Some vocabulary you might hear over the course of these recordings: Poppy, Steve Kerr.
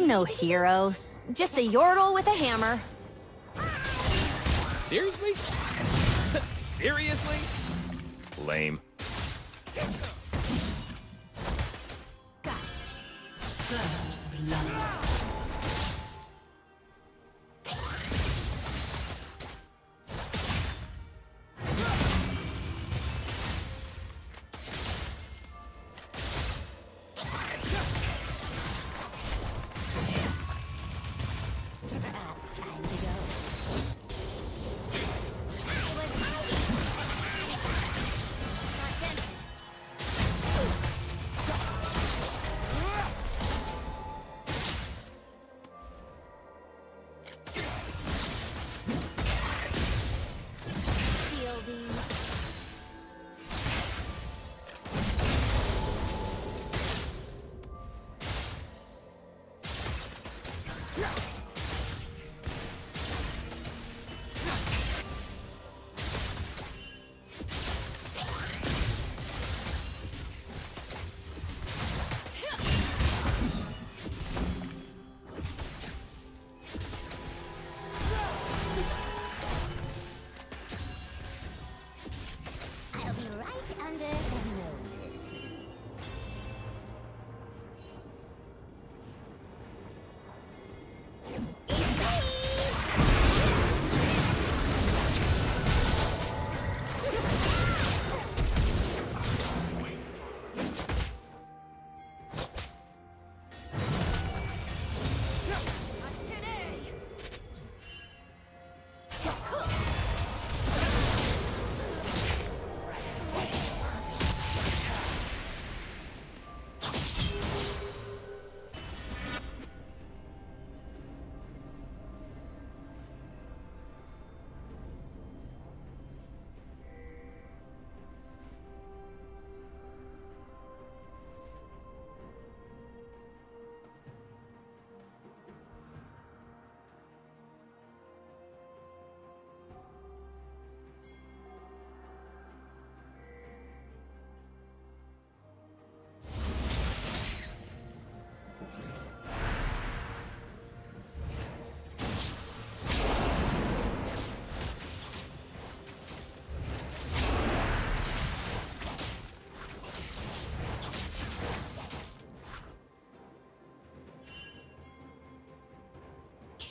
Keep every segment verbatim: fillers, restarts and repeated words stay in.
I'm no hero. Just a yordle with a hammer. Seriously? Seriously? Lame. Got first blood.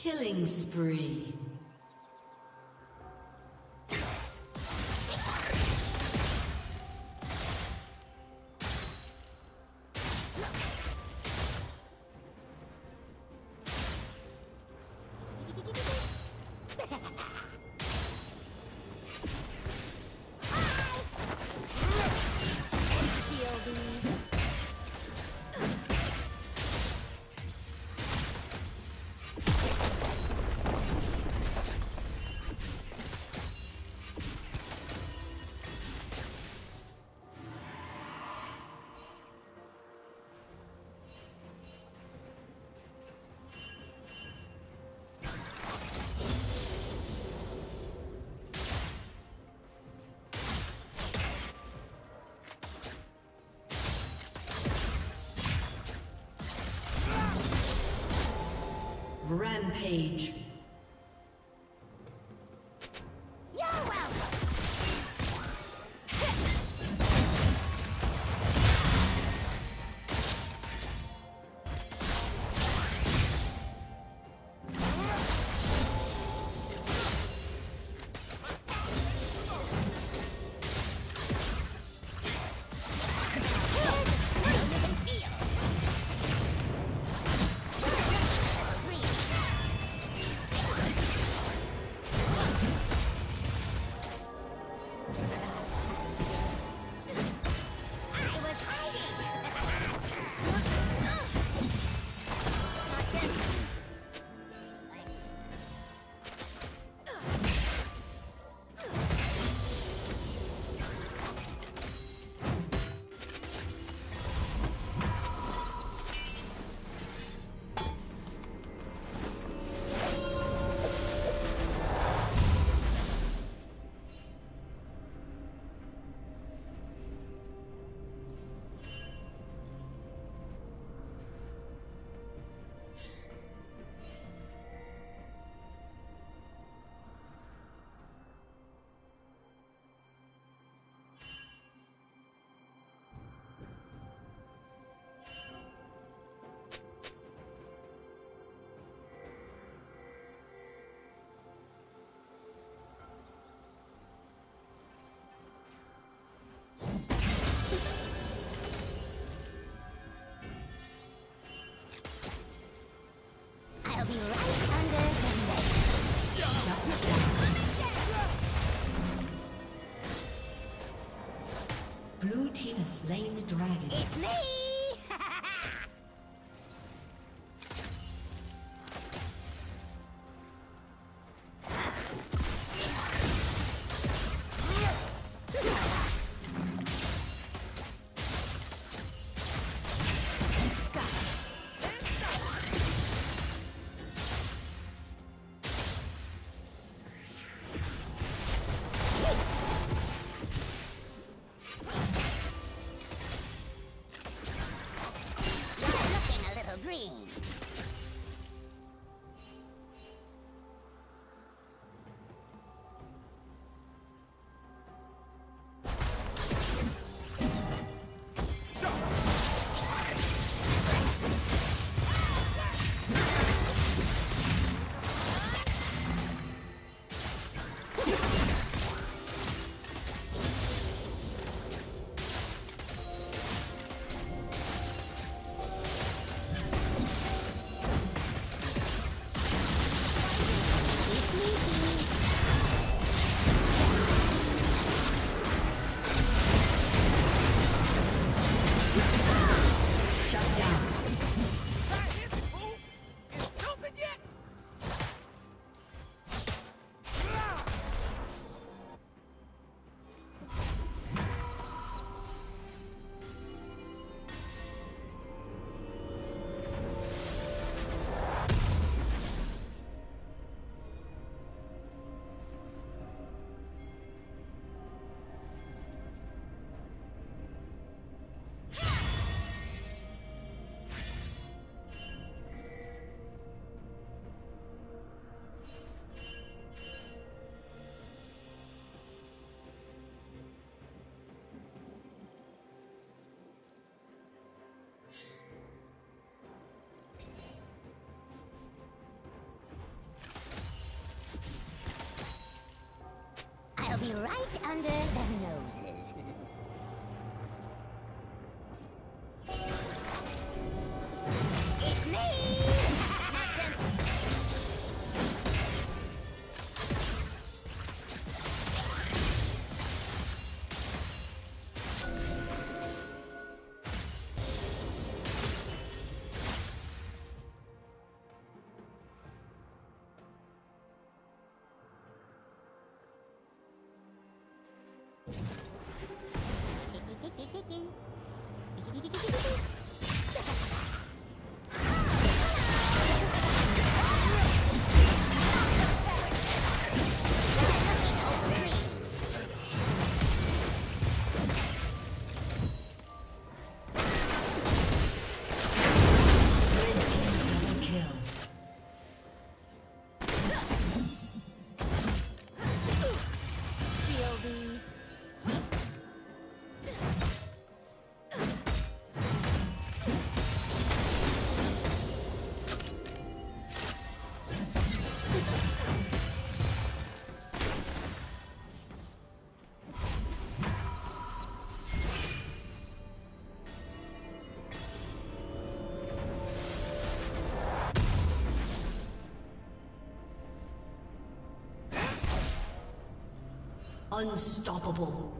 Killing spree. Rampage. slain the dragon. It's me! Be right under the nose. Unstoppable.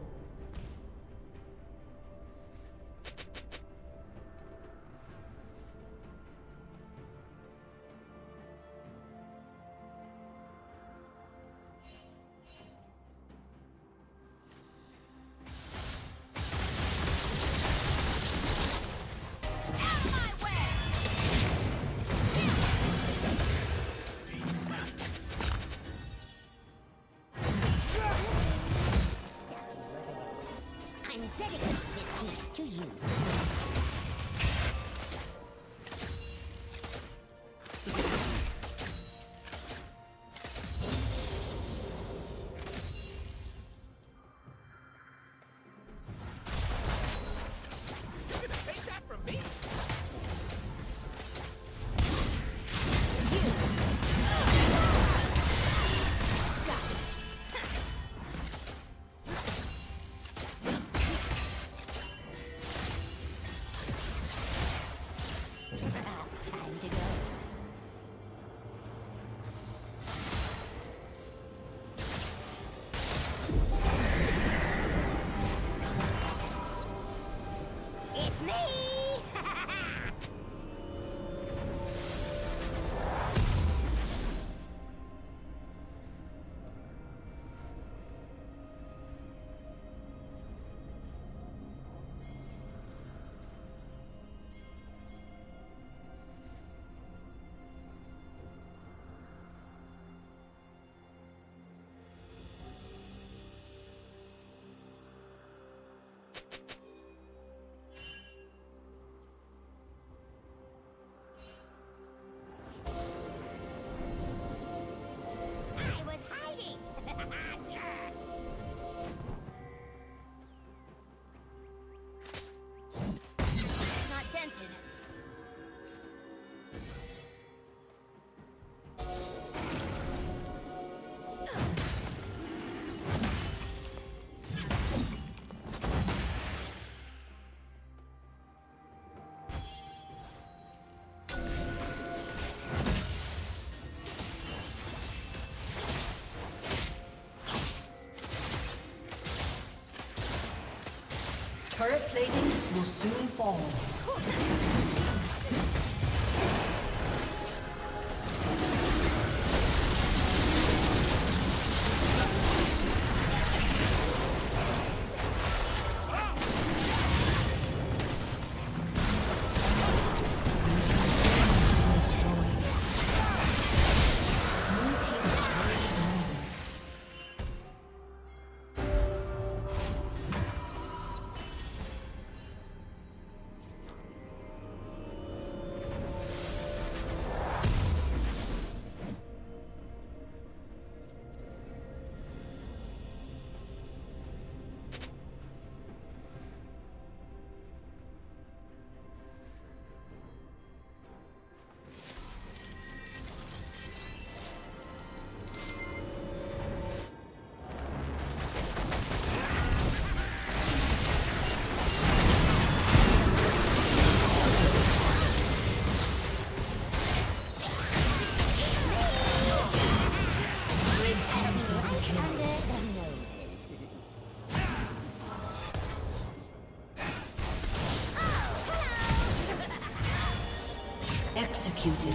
soon fall. Executed.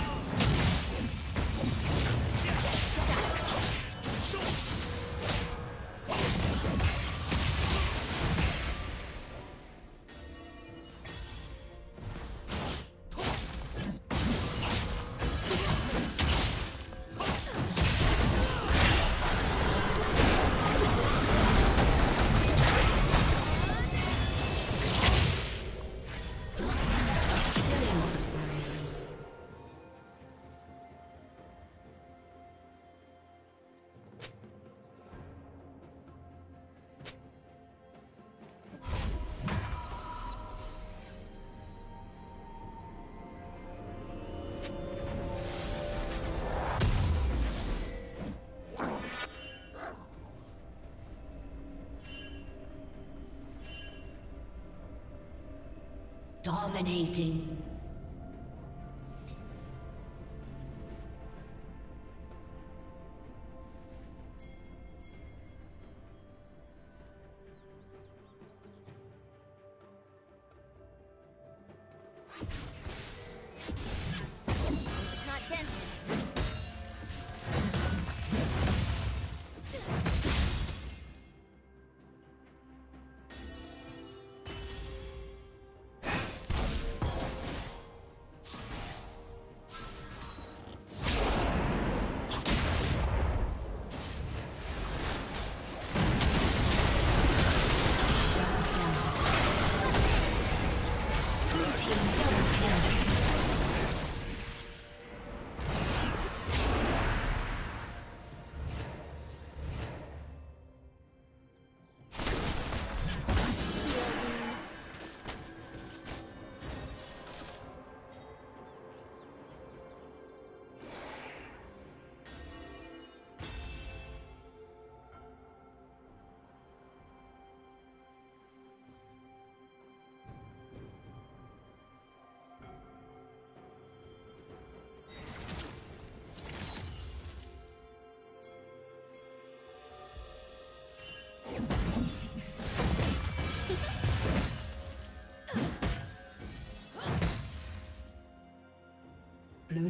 Dominating. Blue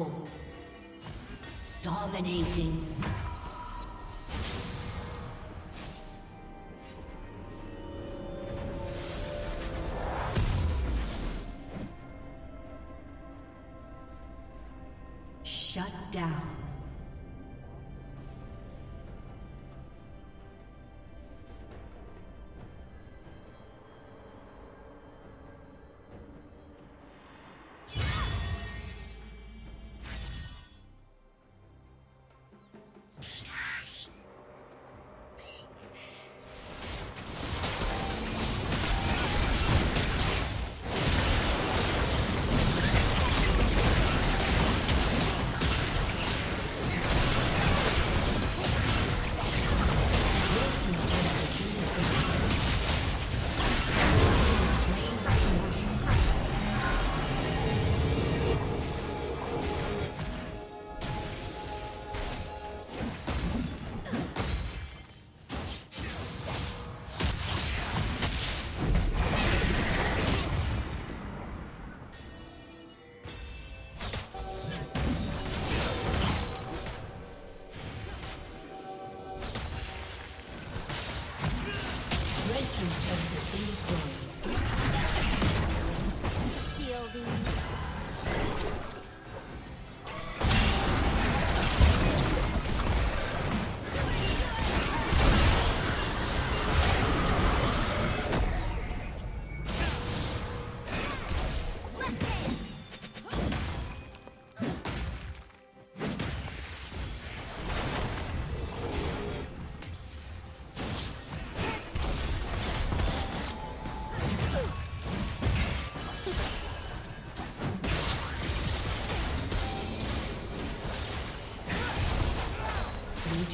Unstoppable. Dominating. Shut down.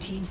Team's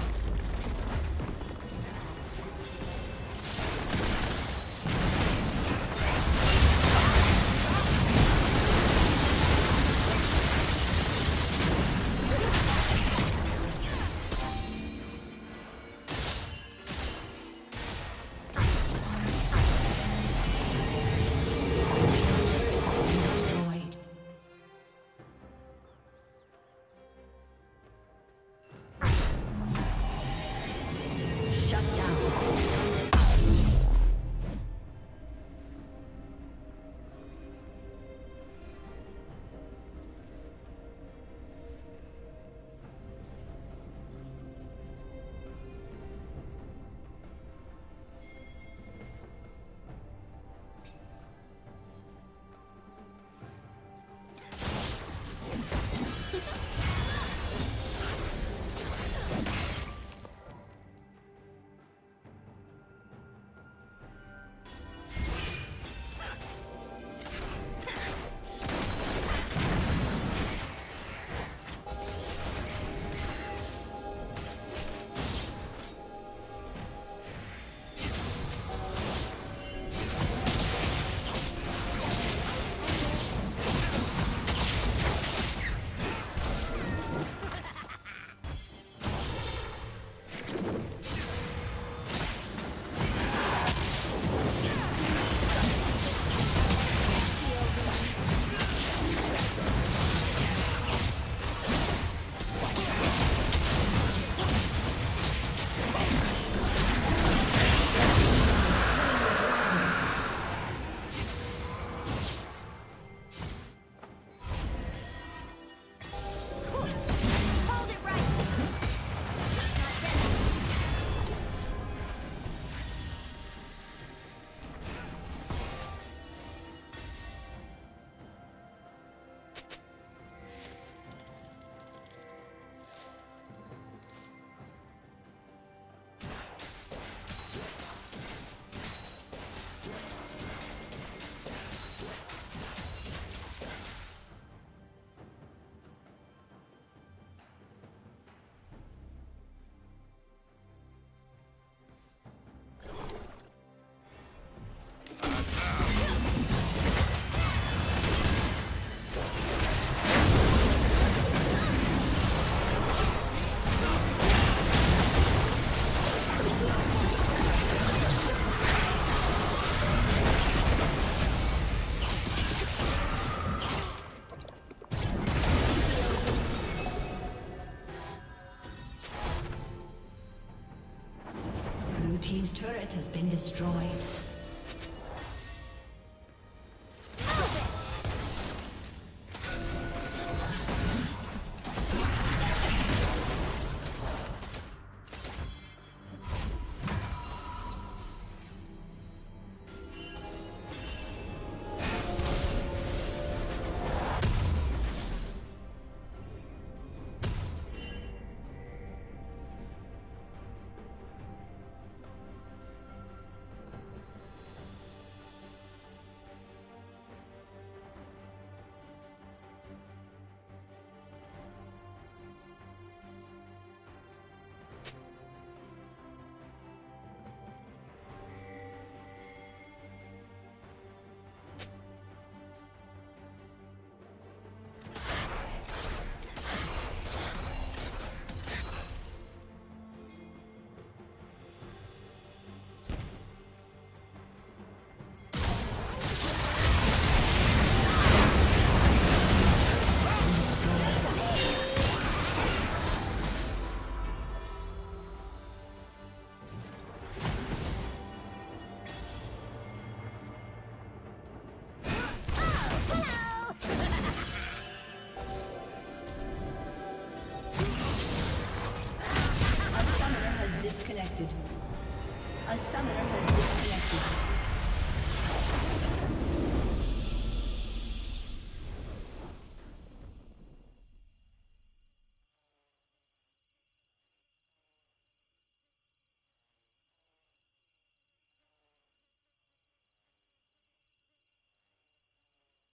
team's turret has been destroyed.